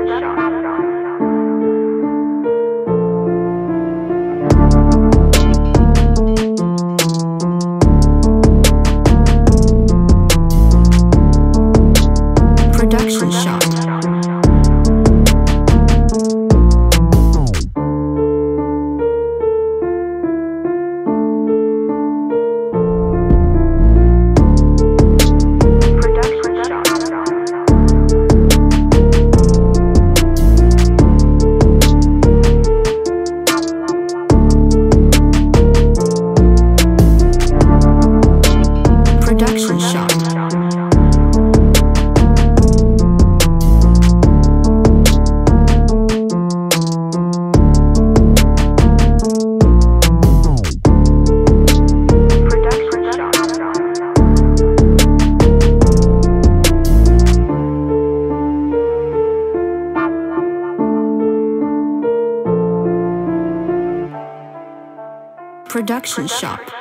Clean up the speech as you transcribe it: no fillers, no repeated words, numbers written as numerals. Production shot. Production shot. Production shop.